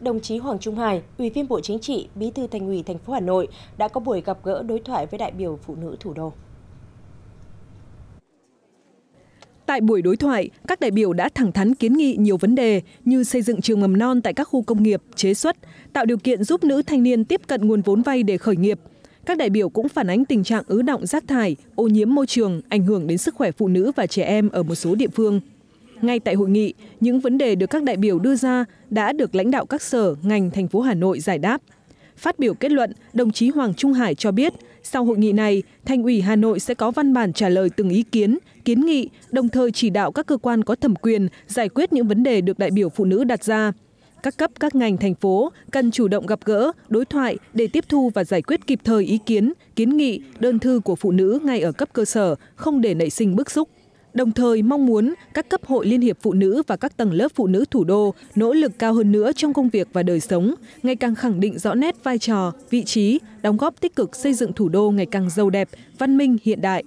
đồng chí Hoàng Trung Hải, Ủy viên Bộ Chính trị, Bí thư Thành ủy thành phố Hà Nội đã có buổi gặp gỡ đối thoại với đại biểu phụ nữ thủ đô. Tại buổi đối thoại, các đại biểu đã thẳng thắn kiến nghị nhiều vấn đề như xây dựng trường mầm non tại các khu công nghiệp, chế xuất, tạo điều kiện giúp nữ thanh niên tiếp cận nguồn vốn vay để khởi nghiệp. Các đại biểu cũng phản ánh tình trạng ứ đọng rác thải, ô nhiễm môi trường, ảnh hưởng đến sức khỏe phụ nữ và trẻ em ở một số địa phương. Ngay tại hội nghị, những vấn đề được các đại biểu đưa ra đã được lãnh đạo các sở, ngành thành phố Hà Nội giải đáp. Phát biểu kết luận, đồng chí Hoàng Trung Hải cho biết, sau hội nghị này, Thành ủy Hà Nội sẽ có văn bản trả lời từng ý kiến, kiến nghị, đồng thời chỉ đạo các cơ quan có thẩm quyền giải quyết những vấn đề được đại biểu phụ nữ đặt ra. Các cấp, các ngành thành phố cần chủ động gặp gỡ, đối thoại để tiếp thu và giải quyết kịp thời ý kiến, kiến nghị, đơn thư của phụ nữ ngay ở cấp cơ sở, không để nảy sinh bức xúc. Đồng thời mong muốn các cấp hội Liên hiệp Phụ nữ và các tầng lớp phụ nữ thủ đô nỗ lực cao hơn nữa trong công việc và đời sống, ngày càng khẳng định rõ nét vai trò, vị trí, đóng góp tích cực xây dựng thủ đô ngày càng giàu đẹp, văn minh, hiện đại.